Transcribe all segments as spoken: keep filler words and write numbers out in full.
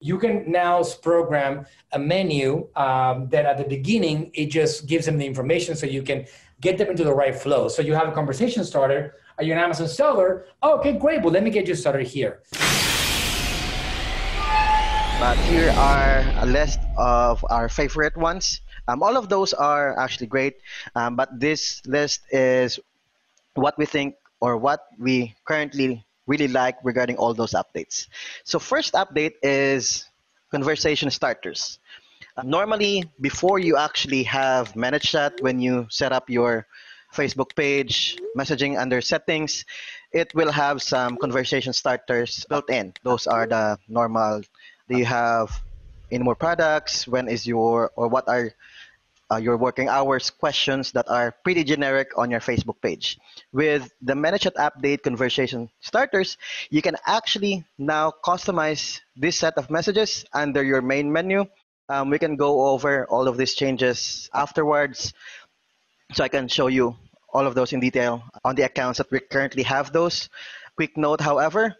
you can now program a menu um, that at the beginning, it just gives them the information so you can get them into the right flow. So you have a conversation starter. Are you an Amazon seller? Oh, okay, great. Well, let me get you started here. But here are a list of our favorite ones. Um, all of those are actually great, um, but this list is what we think or what we currently really like regarding all those updates. So first update is conversation starters. Uh, normally, before you actually have ManyChat, when you set up your Facebook page, messaging under settings, it will have some conversation starters built in. Those are the normal. Do you have any more products? When is your, or what are uh, your working hours questions that are pretty generic on your Facebook page. With the ManyChat update conversation starters, you can actually now customize this set of messages under your main menu. Um, we can go over all of these changes afterwards, so I can show you all of those in detail on the accounts that we currently have those. Quick note, however,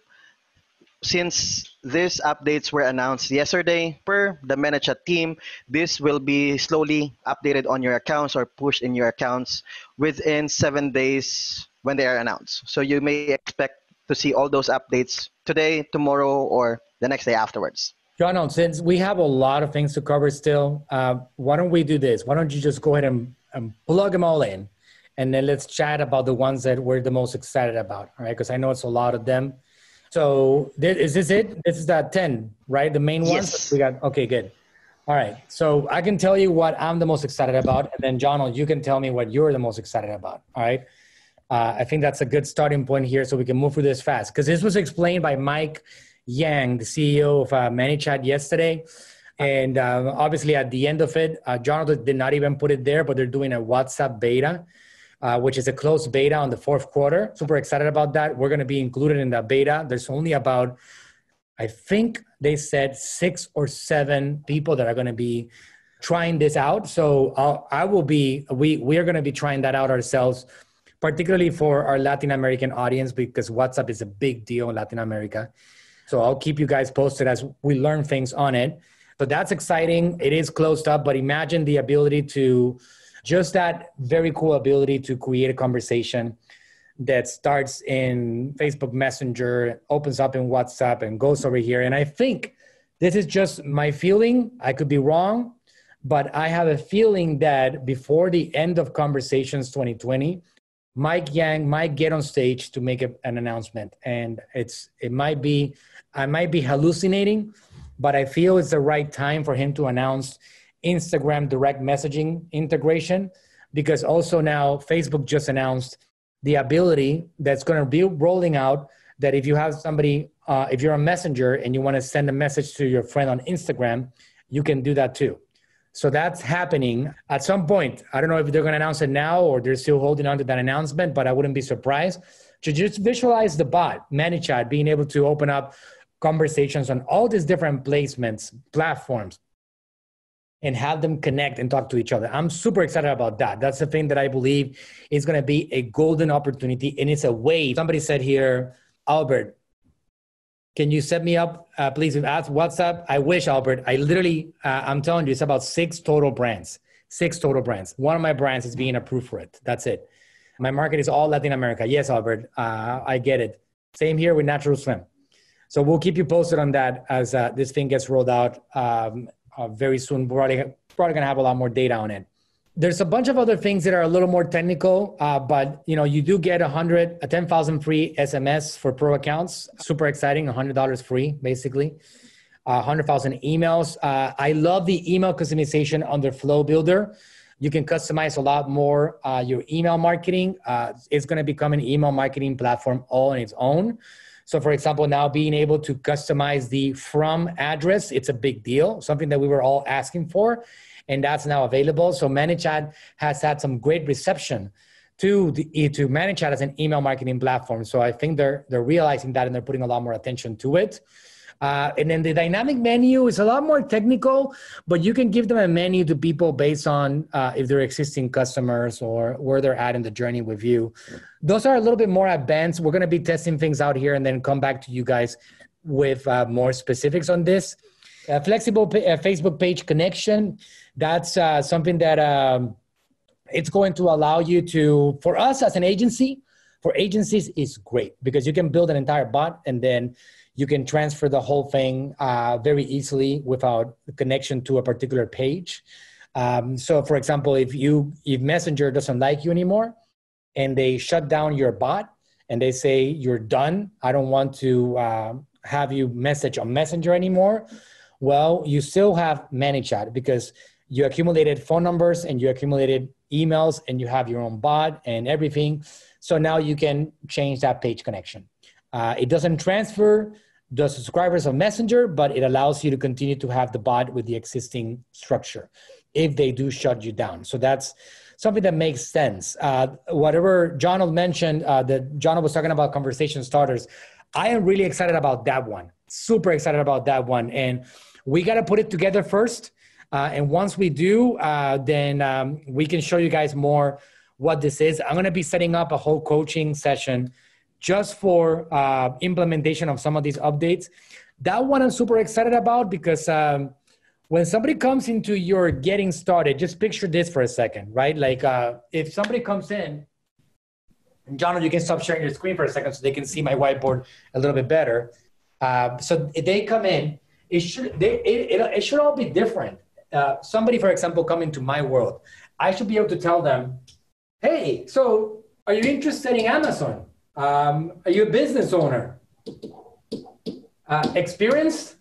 since these updates were announced yesterday, per the ManyChat team, this will be slowly updated on your accounts or pushed in your accounts within seven days when they are announced. So you may expect to see all those updates today, tomorrow, or the next day afterwards. Jono, since we have a lot of things to cover still, uh, why don't we do this? Why don't you just go ahead and, and plug them all in, and then let's chat about the ones that we're the most excited about, all right? Because I know it's a lot of them. So this, is this it? This is that ten, right? The main one? Yes. We got, okay, good. All right. So I can tell you what I'm the most excited about. And then Jono, you can tell me what you're the most excited about. All right. Uh, I think that's a good starting point here so we can move through this fast. Because this was explained by Mike Yang, the C E O of uh, ManyChat yesterday. And uh, obviously at the end of it, uh, Jono did not even put it there, but they're doing a WhatsApp beta. Uh, which is a closed beta on the fourth quarter. Super excited about that. We're going to be included in that beta. There's only about, I think they said six or seven people that are going to be trying this out. So I'll, I will be, we, we are going to be trying that out ourselves, particularly for our Latin American audience, because WhatsApp is a big deal in Latin America. So I'll keep you guys posted as we learn things on it. But that's exciting. It is closed up, but imagine the ability to just that very cool ability to create a conversation that starts in Facebook Messenger, opens up in WhatsApp, and goes over here. And I think this is just my feeling. I could be wrong, but I have a feeling that before the end of Conversations twenty twenty, Mike Yang might get on stage to make a, an announcement. And it's it might be, I might be hallucinating, but I feel it's the right time for him to announce Instagram direct messaging integration, because also now Facebook just announced the ability that's going to be rolling out that if you have somebody, uh, if you're a messenger and you want to send a message to your friend on Instagram, you can do that too. So that's happening at some point. I don't know if they're going to announce it now or they're still holding on to that announcement, but I wouldn't be surprised to just visualize the bot, ManyChat, being able to open up conversations on all these different placements, platforms, and have them connect and talk to each other. I'm super excited about that. That's the thing that I believe is going to be a golden opportunity, and it's a wave. Somebody said here, Albert, can you set me up, uh, please, with WhatsApp? I wish, Albert. I literally, uh, I'm telling you, it's about six total brands, six total brands. One of my brands is being approved for it. That's it. My market is all Latin America. Yes, Albert, uh, I get it. Same here with Natural Slim. So we'll keep you posted on that as uh, this thing gets rolled out. Um, Uh, very soon, probably, probably gonna have a lot more data on it. There's a bunch of other things that are a little more technical, uh, but you know, you do get a hundred, a ten thousand free S M S for pro accounts. Super exciting, one hundred dollars free, basically. Uh, one hundred thousand emails. Uh, I love the email customization under Flow Builder. You can customize a lot more uh, your email marketing. Uh, it's gonna become an email marketing platform all on its own. So for example, now being able to customize the from address, it's a big deal, something that we were all asking for, and that's now available. So ManyChat has had some great reception to, the, to ManyChat as an email marketing platform. So I think they're, they're realizing that and they're putting a lot more attention to it. Uh, and then the dynamic menu is a lot more technical, but you can give them a menu to people based on uh, if they're existing customers or where they're at in the journey with you. Those are a little bit more advanced. We're going to be testing things out here and then come back to you guys with uh, more specifics on this. A flexible pa a Facebook page connection. That's uh, something that um, it's going to allow you to, for us as an agency, for agencies is great because you can build an entire bot and then you can transfer the whole thing uh, very easily without connection to a particular page. Um, so for example, if you, if Messenger doesn't like you anymore and they shut down your bot and they say, you're done, I don't want to uh, have you message on Messenger anymore. Well, you still have ManyChat because you accumulated phone numbers and you accumulated emails and you have your own bot and everything. So now you can change that page connection. Uh, it doesn't transfer the subscribers of Messenger, but it allows you to continue to have the bot with the existing structure if they do shut you down. So that's something that makes sense. Uh, whatever John mentioned, uh, that John was talking about conversation starters. I am really excited about that one. Super excited about that one. And we got to put it together first. Uh, and once we do, uh, then um, we can show you guys more what this is. I'm going to be setting up a whole coaching session just for uh, implementation of some of these updates. That one I'm super excited about because um, when somebody comes into your getting started, just picture this for a second, right? Like uh, if somebody comes in, and John, you can stop sharing your screen for a second so they can see my whiteboard a little bit better. Uh, so if they come in, it should, they, it, it, it should all be different. Uh, somebody, for example, come into my world, I should be able to tell them, hey, so are you interested in Amazon? Um, are you a business owner? Uh, experienced?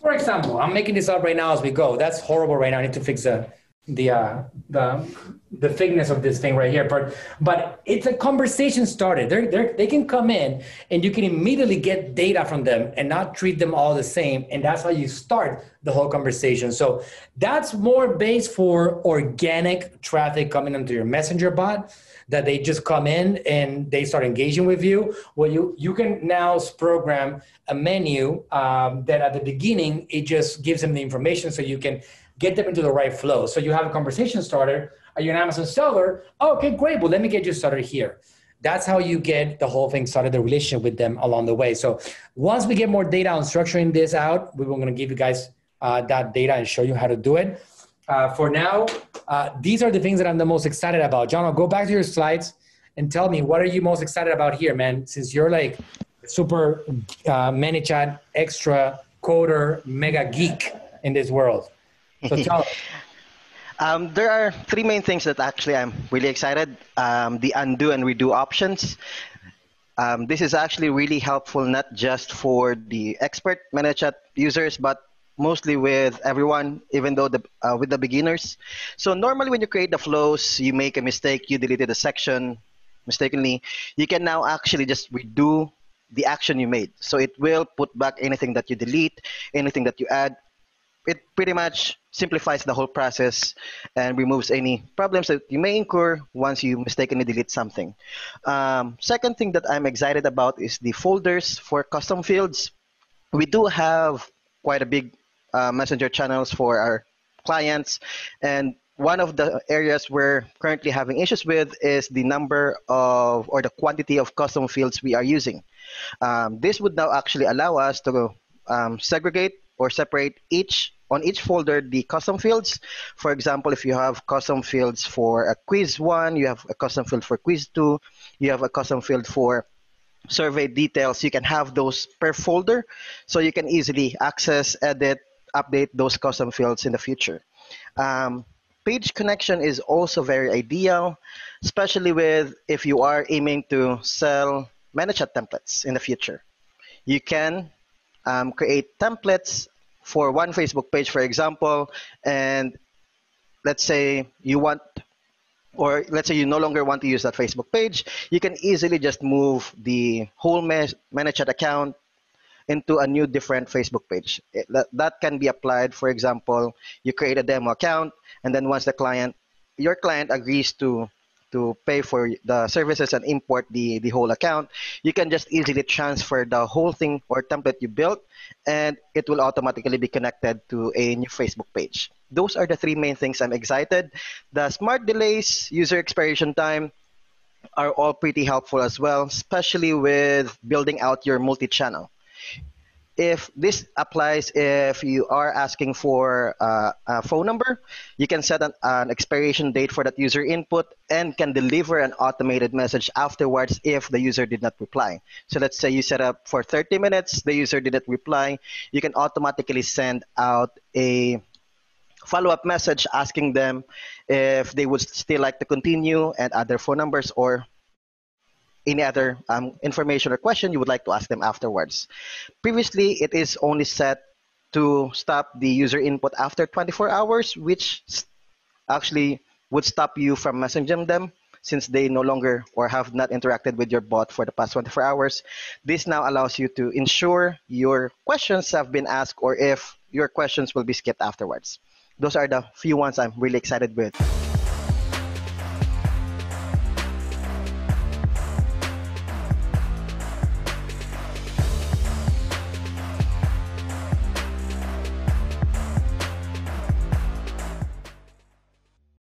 For example, I'm making this up right now as we go. That's horrible right now. I need to fix the, the, uh, the, the thickness of this thing right here. But, but it's a conversation started. They're, they're, they can come in and you can immediately get data from them and not treat them all the same. And that's how you start the whole conversation. So that's more based for organic traffic coming into your Messenger bot, that they just come in and they start engaging with you. Well, you, you can now program a menu um, that at the beginning, it just gives them the information so you can get them into the right flow. So you have a conversation starter. Are you an Amazon seller? Oh, okay, great. Well, let me get you started here. That's how you get the whole thing started, the relationship with them along the way. So once we get more data on structuring this out, we were gonna give you guys uh, that data and show you how to do it. Uh, for now, uh, these are the things that I'm the most excited about. John, I'll go back to your slides and tell me, what are you most excited about here, man? Since you're like super uh, ManyChat, extra coder, mega geek in this world. So tell us. Um, there are three main things that actually I'm really excited. Um, the undo and redo options. Um, this is actually really helpful, not just for the expert ManyChat users, but mostly with everyone, even though the, uh, with the beginners. So normally when you create the flows, you make a mistake, you deleted a section mistakenly, you can now actually just redo the action you made. So it will put back anything that you delete, anything that you add. It pretty much simplifies the whole process and removes any problems that you may incur once you mistakenly delete something. Um, second thing that I'm excited about is the folders for custom fields. We do have quite a big Uh, Messenger channels for our clients, and one of the areas we're currently having issues with is the number of or the quantity of custom fields we are using. Um, this would now actually allow us to um, segregate or separate each on each folder the custom fields. For example, if you have custom fields for a quiz one, you have a custom field for quiz two, you have a custom field for survey details, you can have those per folder so you can easily access, edit, update those custom fields in the future. Um, page connection is also very ideal, especially with if you are aiming to sell ManyChat templates in the future. You can um, create templates for one Facebook page, for example, and let's say you want, or let's say you no longer want to use that Facebook page, you can easily just move the whole ManyChat account into a new different Facebook page. It, that, that can be applied, for example, you create a demo account, and then once the client, your client agrees to, to pay for the services and import the, the whole account, you can just easily transfer the whole thing or template you built, and it will automatically be connected to a new Facebook page. Those are the three main things I'm excited. The smart delays, user expiration time, are all pretty helpful as well, especially with building out your multi-channel. If this applies, if you are asking for uh, a phone number, you can set an, an expiration date for that user input and can deliver an automated message afterwards if the user did not reply. So let's say you set up for thirty minutes, the user did not reply, you can automatically send out a follow-up message asking them if they would still like to continue and add their phone numbers or any other um, information or question you would like to ask them afterwards. Previously, it is only set to stop the user input after twenty-four hours, which actually would stop you from messaging them since they no longer or have not interacted with your bot for the past twenty-four hours. This now allows you to ensure your questions have been asked or if your questions will be skipped afterwards. Those are the few ones I'm really excited with.